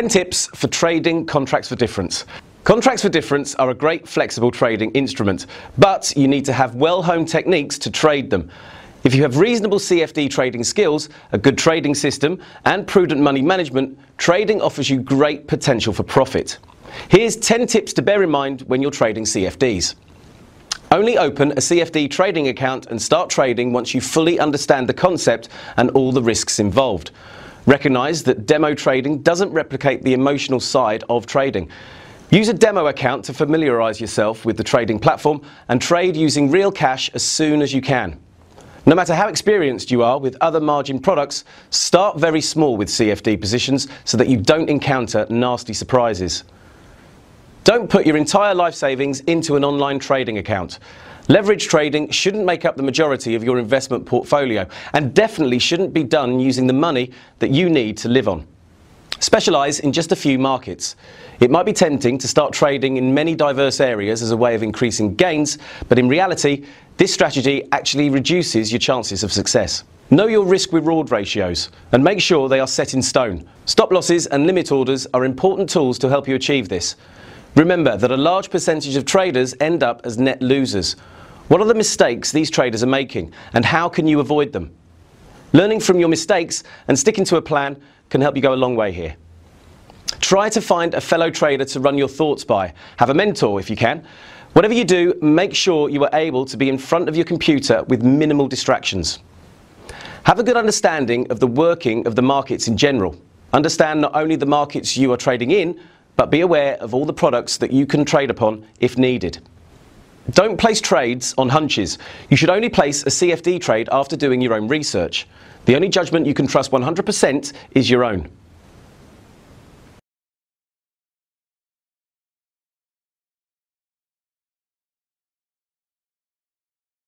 10 tips for trading contracts for difference. Contracts for difference are a great flexible trading instrument, but you need to have well-honed techniques to trade them. If you have reasonable CFD trading skills, a good trading system and prudent money management, trading offers you great potential for profit. Here's 10 tips to bear in mind when you're trading CFDs. Only open a CFD trading account and start trading once you fully understand the concept and all the risks involved. Recognize that demo trading doesn't replicate the emotional side of trading. Use a demo account to familiarize yourself with the trading platform and trade using real cash as soon as you can. No matter how experienced you are with other margin products, start very small with CFD positions so that you don't encounter nasty surprises. Don't put your entire life savings into an online trading account. Leverage trading shouldn't make up the majority of your investment portfolio and definitely shouldn't be done using the money that you need to live on. Specialize in just a few markets. It might be tempting to start trading in many diverse areas as a way of increasing gains, but in reality, this strategy actually reduces your chances of success. Know your risk-reward ratios and make sure they are set in stone. Stop losses and limit orders are important tools to help you achieve this. Remember that a large percentage of traders end up as net losers. What are the mistakes these traders are making and how can you avoid them? Learning from your mistakes and sticking to a plan can help you go a long way here. Try to find a fellow trader to run your thoughts by. Have a mentor if you can. Whatever you do, make sure you are able to be in front of your computer with minimal distractions. Have a good understanding of the working of the markets in general. Understand not only the markets you are trading in, but be aware of all the products that you can trade upon if needed. Don't place trades on hunches. You should only place a CFD trade after doing your own research. The only judgment you can trust 100% is your own.